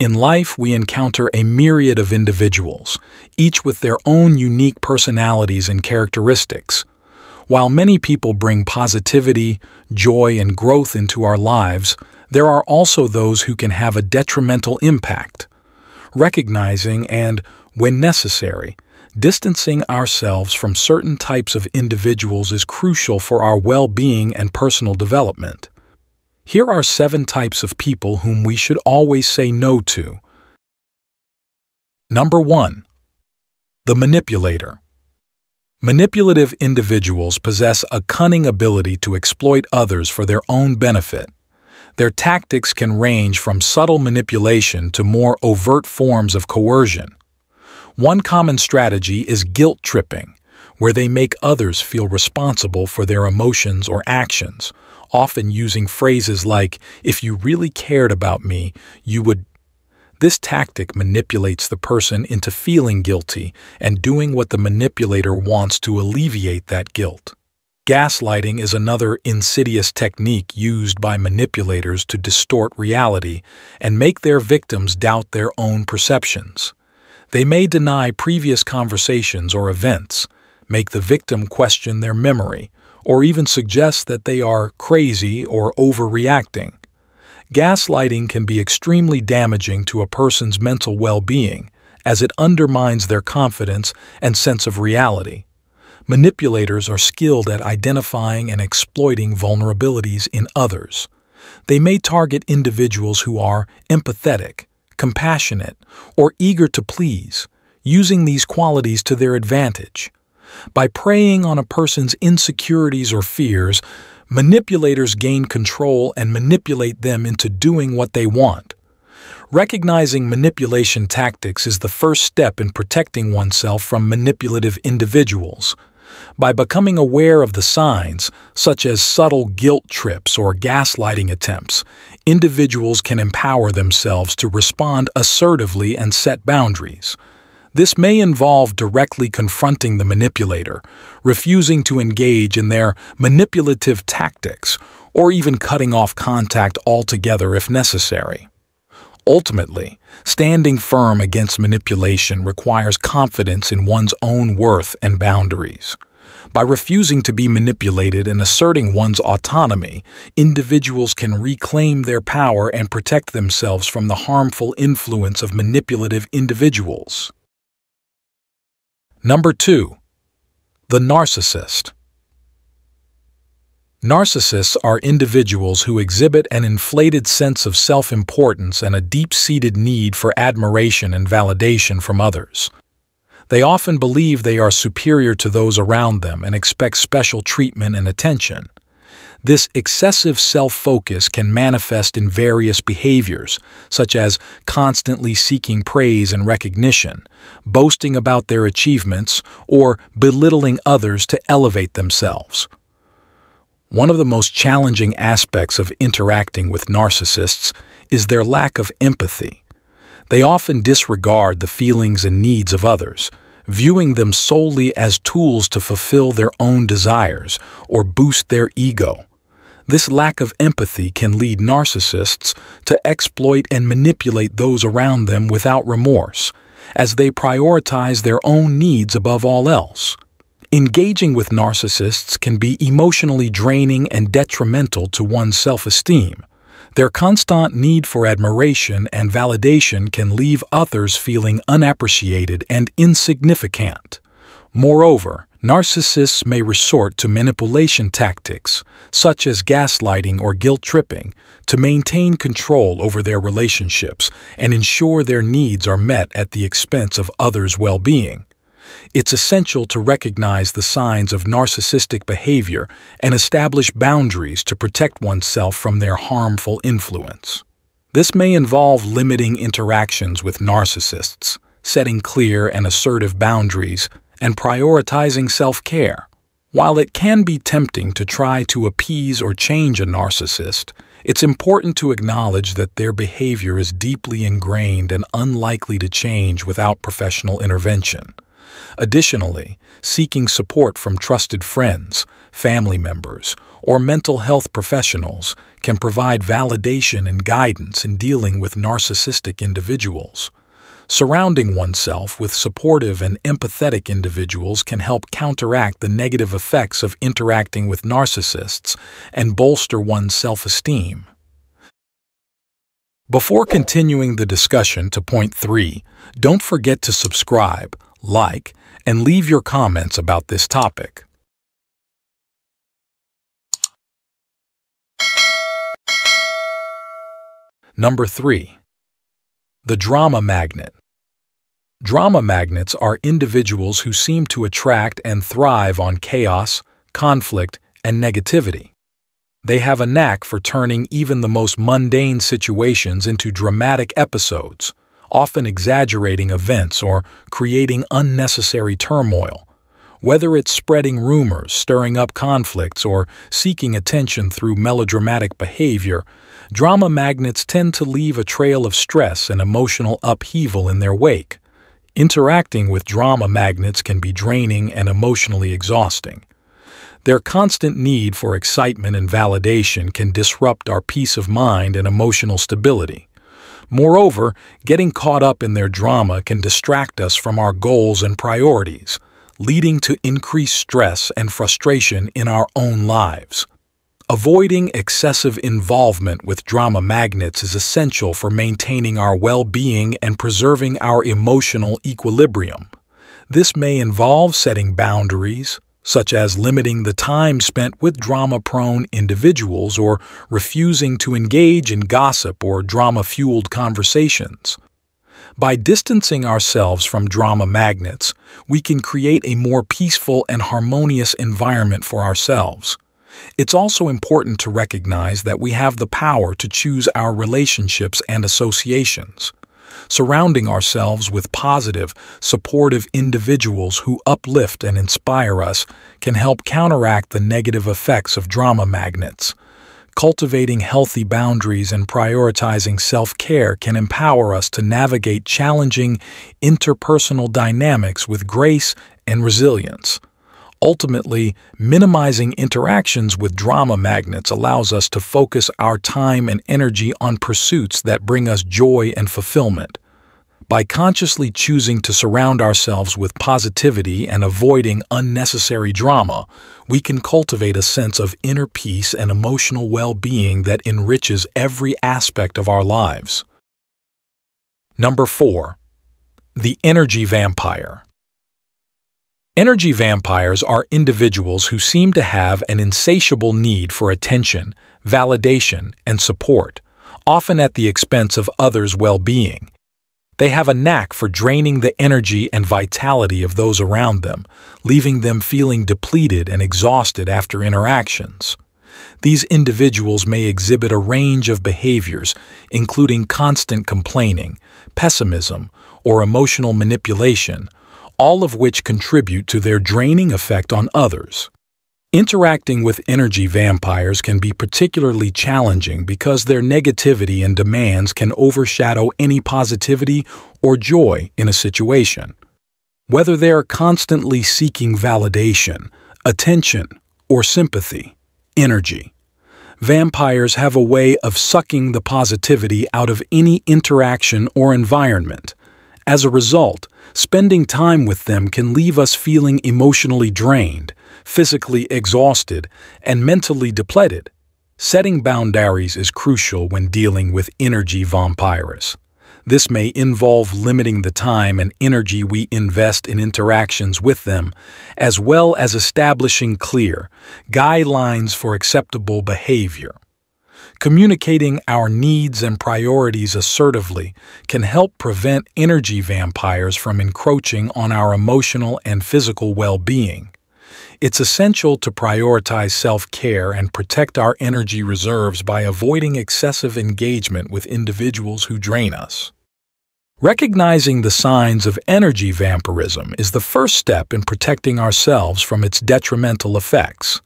In life, we encounter a myriad of individuals, each with their own unique personalities and characteristics. While many people bring positivity, joy, and growth into our lives, there are also those who can have a detrimental impact. Recognizing and, when necessary, distancing ourselves from certain types of individuals is crucial for our well-being and personal development. Here are 7 types of people whom we should always say no to. Number 1. The manipulator. Manipulative individuals possess a cunning ability to exploit others for their own benefit. Their tactics can range from subtle manipulation to more overt forms of coercion. One common strategy is guilt-tripping, where they make others feel responsible for their emotions or actions, often using phrases like, "If you really cared about me, you would." This tactic manipulates the person into feeling guilty and doing what the manipulator wants to alleviate that guilt. Gaslighting is another insidious technique used by manipulators to distort reality and make their victims doubt their own perceptions. They may deny previous conversations or events, make the victim question their memory, or even suggest that they are crazy or overreacting. Gaslighting can be extremely damaging to a person's mental well-being, as it undermines their confidence and sense of reality. Manipulators are skilled at identifying and exploiting vulnerabilities in others. They may target individuals who are empathetic, compassionate, or eager to please, using these qualities to their advantage. By preying on a person's insecurities or fears, manipulators gain control and manipulate them into doing what they want. Recognizing manipulation tactics is the first step in protecting oneself from manipulative individuals. By becoming aware of the signs, such as subtle guilt trips or gaslighting attempts, individuals can empower themselves to respond assertively and set boundaries. This may involve directly confronting the manipulator, refusing to engage in their manipulative tactics, or even cutting off contact altogether if necessary. Ultimately, standing firm against manipulation requires confidence in one's own worth and boundaries. By refusing to be manipulated and asserting one's autonomy, individuals can reclaim their power and protect themselves from the harmful influence of manipulative individuals. Number 2. The narcissist. Narcissists are individuals who exhibit an inflated sense of self-importance and a deep-seated need for admiration and validation from others. They often believe they are superior to those around them and expect special treatment and attention. This excessive self-focus can manifest in various behaviors, such as constantly seeking praise and recognition, boasting about their achievements, or belittling others to elevate themselves. One of the most challenging aspects of interacting with narcissists is their lack of empathy. They often disregard the feelings and needs of others, viewing them solely as tools to fulfill their own desires or boost their ego. This lack of empathy can lead narcissists to exploit and manipulate those around them without remorse, as they prioritize their own needs above all else. Engaging with narcissists can be emotionally draining and detrimental to one's self-esteem. Their constant need for admiration and validation can leave others feeling unappreciated and insignificant. Moreover, narcissists may resort to manipulation tactics, such as gaslighting or guilt-tripping, to maintain control over their relationships and ensure their needs are met at the expense of others' well-being. It's essential to recognize the signs of narcissistic behavior and establish boundaries to protect oneself from their harmful influence. This may involve limiting interactions with narcissists, setting clear and assertive boundaries, and prioritizing self-care. While it can be tempting to try to appease or change a narcissist, it's important to acknowledge that their behavior is deeply ingrained and unlikely to change without professional intervention. Additionally, seeking support from trusted friends, family members, or mental health professionals can provide validation and guidance in dealing with narcissistic individuals. Surrounding oneself with supportive and empathetic individuals can help counteract the negative effects of interacting with narcissists and bolster one's self-esteem. Before continuing the discussion to point 3, don't forget to subscribe, like, and leave your comments about this topic. Number 3. The drama magnet. Drama magnets are individuals who seem to attract and thrive on chaos, conflict, and negativity. They have a knack for turning even the most mundane situations into dramatic episodes, often exaggerating events or creating unnecessary turmoil. Whether it's spreading rumors, stirring up conflicts, or seeking attention through melodramatic behavior, drama magnets tend to leave a trail of stress and emotional upheaval in their wake. Interacting with drama magnets can be draining and emotionally exhausting. Their constant need for excitement and validation can disrupt our peace of mind and emotional stability. Moreover, getting caught up in their drama can distract us from our goals and priorities, leading to increased stress and frustration in our own lives. Avoiding excessive involvement with drama magnets is essential for maintaining our well-being and preserving our emotional equilibrium. This may involve setting boundaries, such as limiting the time spent with drama-prone individuals or refusing to engage in gossip or drama-fueled conversations. By distancing ourselves from drama magnets, we can create a more peaceful and harmonious environment for ourselves. It's also important to recognize that we have the power to choose our relationships and associations. Surrounding ourselves with positive, supportive individuals who uplift and inspire us can help counteract the negative effects of drama magnets. Cultivating healthy boundaries and prioritizing self-care can empower us to navigate challenging interpersonal dynamics with grace and resilience. Ultimately, minimizing interactions with drama magnets allows us to focus our time and energy on pursuits that bring us joy and fulfillment. By consciously choosing to surround ourselves with positivity and avoiding unnecessary drama, we can cultivate a sense of inner peace and emotional well-being that enriches every aspect of our lives. Number 4. The energy vampire. Energy vampires are individuals who seem to have an insatiable need for attention, validation, and support, often at the expense of others' well-being. They have a knack for draining the energy and vitality of those around them, leaving them feeling depleted and exhausted after interactions. These individuals may exhibit a range of behaviors, including constant complaining, pessimism, or emotional manipulation, all of which contribute to their draining effect on others. Interacting with energy vampires can be particularly challenging because their negativity and demands can overshadow any positivity or joy in a situation. Whether they are constantly seeking validation, attention, or sympathy, vampires have a way of sucking the positivity out of any interaction or environment. As a result, spending time with them can leave us feeling emotionally drained, physically exhausted, and mentally depleted. Setting boundaries is crucial when dealing with energy vampires. This may involve limiting the time and energy we invest in interactions with them, as well as establishing clear guidelines for acceptable behavior. Communicating our needs and priorities assertively can help prevent energy vampires from encroaching on our emotional and physical well-being. It's essential to prioritize self-care and protect our energy reserves by avoiding excessive engagement with individuals who drain us. Recognizing the signs of energy vampirism is the first step in protecting ourselves from its detrimental effects.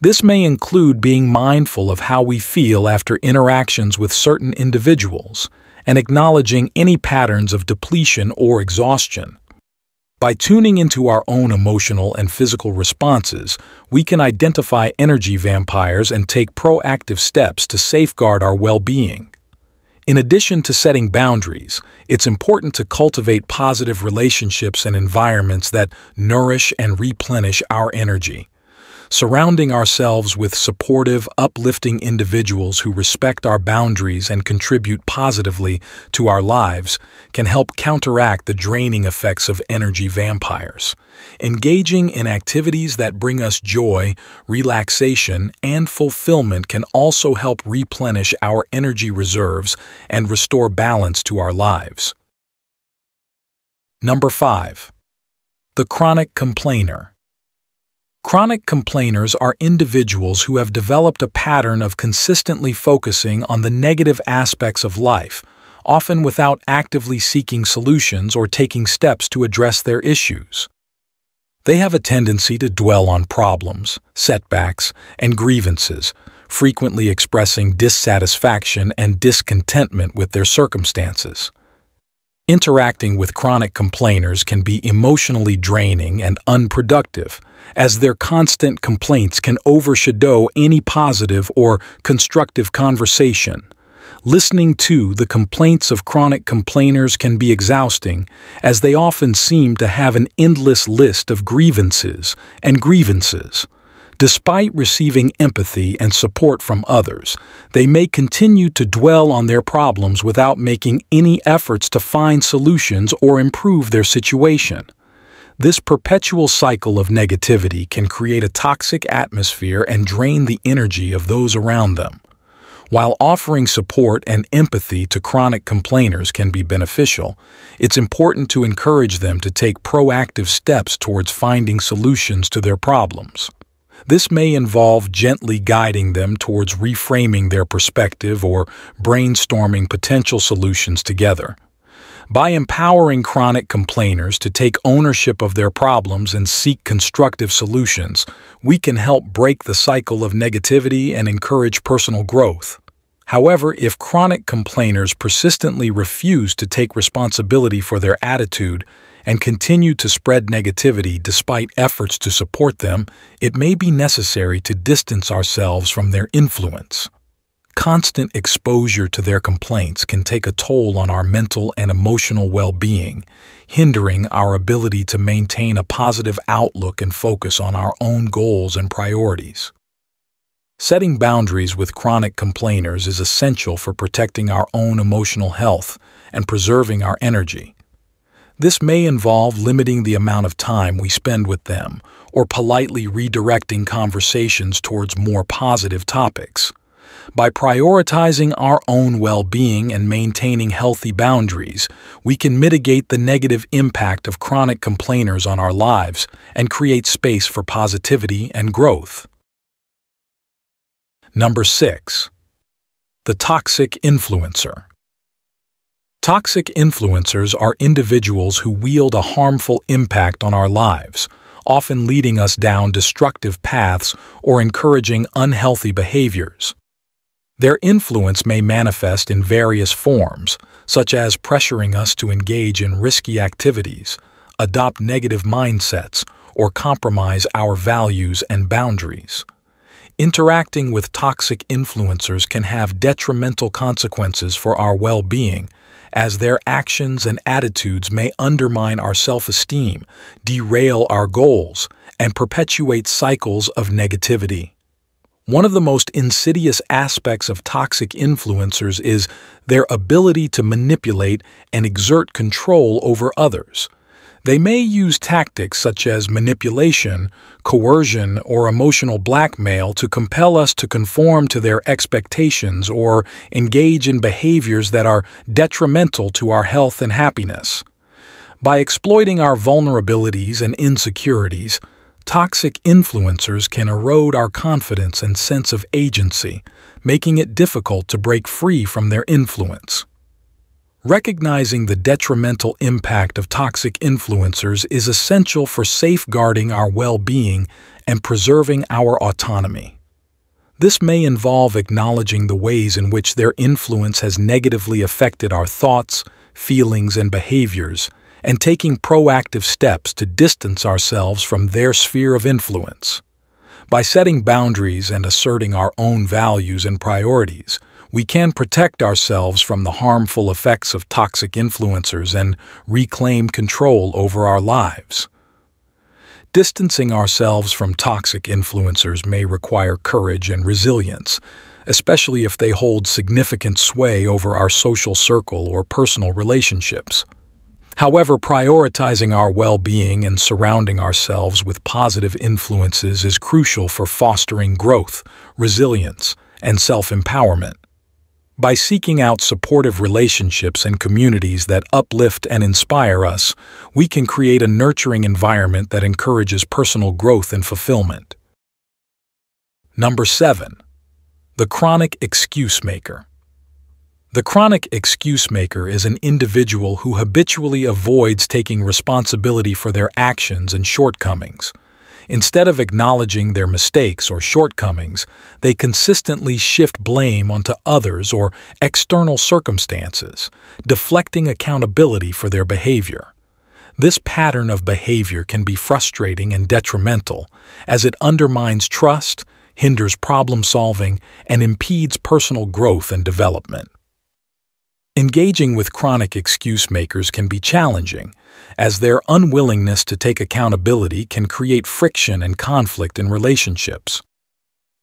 This may include being mindful of how we feel after interactions with certain individuals and acknowledging any patterns of depletion or exhaustion. By tuning into our own emotional and physical responses, we can identify energy vampires and take proactive steps to safeguard our well-being. In addition to setting boundaries, it's important to cultivate positive relationships and environments that nourish and replenish our energy. Surrounding ourselves with supportive, uplifting individuals who respect our boundaries and contribute positively to our lives can help counteract the draining effects of energy vampires. Engaging in activities that bring us joy, relaxation, and fulfillment can also help replenish our energy reserves and restore balance to our lives. Number 5. The chronic complainer. Chronic complainers are individuals who have developed a pattern of consistently focusing on the negative aspects of life, often without actively seeking solutions or taking steps to address their issues. They have a tendency to dwell on problems, setbacks, and grievances, frequently expressing dissatisfaction and discontentment with their circumstances. Interacting with chronic complainers can be emotionally draining and unproductive, as their constant complaints can overshadow any positive or constructive conversation. Listening to the complaints of chronic complainers can be exhausting, as they often seem to have an endless list of grievances. Despite receiving empathy and support from others, they may continue to dwell on their problems without making any efforts to find solutions or improve their situation. This perpetual cycle of negativity can create a toxic atmosphere and drain the energy of those around them. While offering support and empathy to chronic complainers can be beneficial, it's important to encourage them to take proactive steps towards finding solutions to their problems. This may involve gently guiding them towards reframing their perspective or brainstorming potential solutions together. By empowering chronic complainers to take ownership of their problems and seek constructive solutions, we can help break the cycle of negativity and encourage personal growth. However, if chronic complainers persistently refuse to take responsibility for their attitude and continue to spread negativity despite efforts to support them, it may be necessary to distance ourselves from their influence. Constant exposure to their complaints can take a toll on our mental and emotional well-being, hindering our ability to maintain a positive outlook and focus on our own goals and priorities. Setting boundaries with chronic complainers is essential for protecting our own emotional health and preserving our energy. This may involve limiting the amount of time we spend with them or politely redirecting conversations towards more positive topics. By prioritizing our own well-being and maintaining healthy boundaries, we can mitigate the negative impact of chronic complainers on our lives and create space for positivity and growth. Number 6. The toxic influencer. Toxic influencers are individuals who wield a harmful impact on our lives, often leading us down destructive paths or encouraging unhealthy behaviors. Their influence may manifest in various forms, such as pressuring us to engage in risky activities, adopt negative mindsets, or compromise our values and boundaries. Interacting with toxic influencers can have detrimental consequences for our well-being, as their actions and attitudes may undermine our self-esteem, derail our goals, and perpetuate cycles of negativity. One of the most insidious aspects of toxic influencers is their ability to manipulate and exert control over others. They may use tactics such as manipulation, coercion, or emotional blackmail to compel us to conform to their expectations or engage in behaviors that are detrimental to our health and happiness. By exploiting our vulnerabilities and insecurities, toxic influencers can erode our confidence and sense of agency, making it difficult to break free from their influence. Recognizing the detrimental impact of toxic influencers is essential for safeguarding our well-being and preserving our autonomy. This may involve acknowledging the ways in which their influence has negatively affected our thoughts, feelings, and behaviors, and taking proactive steps to distance ourselves from their sphere of influence. By setting boundaries and asserting our own values and priorities, we can protect ourselves from the harmful effects of toxic influencers and reclaim control over our lives. Distancing ourselves from toxic influencers may require courage and resilience, especially if they hold significant sway over our social circle or personal relationships. However, prioritizing our well-being and surrounding ourselves with positive influences is crucial for fostering growth, resilience, and self-empowerment. By seeking out supportive relationships and communities that uplift and inspire us, we can create a nurturing environment that encourages personal growth and fulfillment. Number 7, the chronic excuse maker. The chronic excuse maker is an individual who habitually avoids taking responsibility for their actions and shortcomings. Instead of acknowledging their mistakes or shortcomings, they consistently shift blame onto others or external circumstances, deflecting accountability for their behavior. This pattern of behavior can be frustrating and detrimental, as it undermines trust, hinders problem-solving, and impedes personal growth and development. Engaging with chronic excuse makers can be challenging, as their unwillingness to take accountability can create friction and conflict in relationships.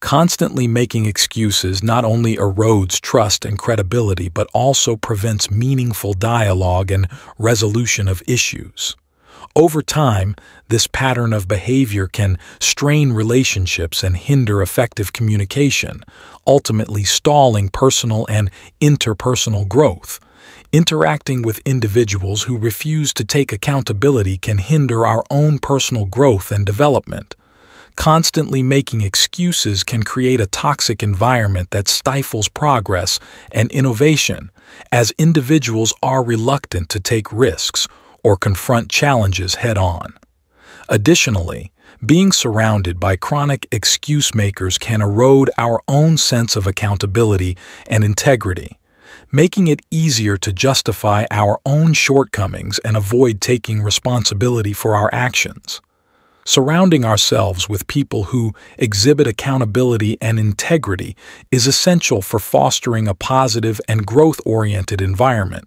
Constantly making excuses not only erodes trust and credibility but also prevents meaningful dialogue and resolution of issues. Over time, this pattern of behavior can strain relationships and hinder effective communication, ultimately stalling personal and interpersonal growth. Interacting with individuals who refuse to take accountability can hinder our own personal growth and development. Constantly making excuses can create a toxic environment that stifles progress and innovation, as individuals are reluctant to take risks or confront challenges head-on. Additionally, being surrounded by chronic excuse makers can erode our own sense of accountability and integrity, making it easier to justify our own shortcomings and avoid taking responsibility for our actions. Surrounding ourselves with people who exhibit accountability and integrity is essential for fostering a positive and growth-oriented environment.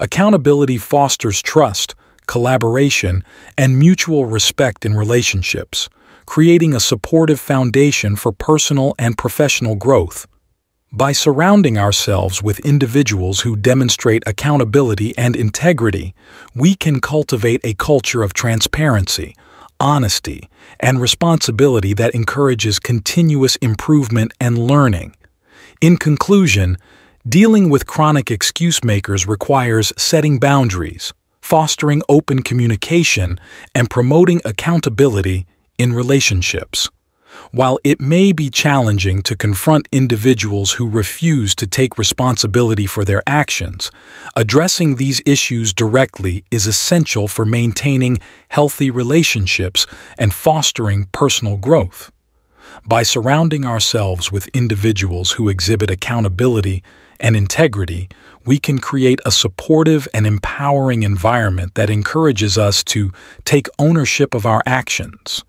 Accountability fosters trust, collaboration, and mutual respect in relationships, creating a supportive foundation for personal and professional growth. By surrounding ourselves with individuals who demonstrate accountability and integrity, we can cultivate a culture of transparency, honesty, and responsibility that encourages continuous improvement and learning. In conclusion, dealing with chronic excuse makers requires setting boundaries, fostering open communication, and promoting accountability in relationships. While it may be challenging to confront individuals who refuse to take responsibility for their actions, addressing these issues directly is essential for maintaining healthy relationships and fostering personal growth. By surrounding ourselves with individuals who exhibit accountability and integrity, we can create a supportive and empowering environment that encourages us to take ownership of our actions,